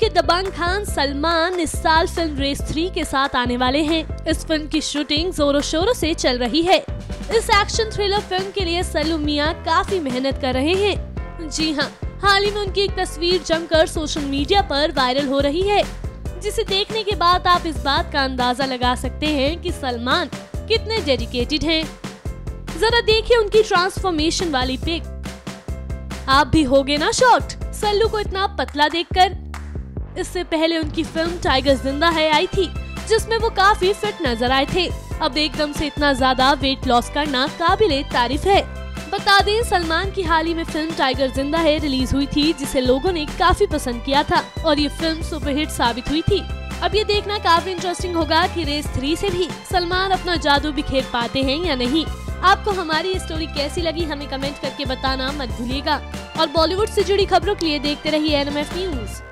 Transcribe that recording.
के दबंग खान सलमान इस साल फिल्म रेस 3 के साथ आने वाले हैं। इस फिल्म की शूटिंग जोरों शोरों से चल रही है। इस एक्शन थ्रिलर फिल्म के लिए सल्लू मियां काफी मेहनत कर रहे हैं। जी हां, हाल ही में उनकी एक तस्वीर जमकर सोशल मीडिया पर वायरल हो रही है, जिसे देखने के बाद आप इस बात का अंदाजा लगा सकते हैं कि सलमान कितने डेडिकेटेड हैं। जरा देखिए उनकी ट्रांसफॉर्मेशन वाली पिक, आप भी होगे ना शॉक्ड सल्लू को इतना पतला देखकर। इससे पहले उनकी फिल्म टाइगर जिंदा है आई थी, जिसमें वो काफी फिट नजर आए थे। अब एकदम से इतना ज्यादा वेट लॉस करना काबिले तारीफ है। बता दें, सलमान की हाल ही में फिल्म टाइगर जिंदा है रिलीज हुई थी, जिसे लोगों ने काफी पसंद किया था और ये फिल्म सुपरहिट साबित हुई थी। अब ये देखना काफी इंटरेस्टिंग होगा कि रेस 3 से भी सलमान अपना जादू बिखेर पाते हैं या नहीं। आपको हमारी ये स्टोरी कैसी लगी हमें कमेंट करके बताना मत भूलिएगा और बॉलीवुड से जुड़ी खबरों के लिए देखते रहिए NMF News।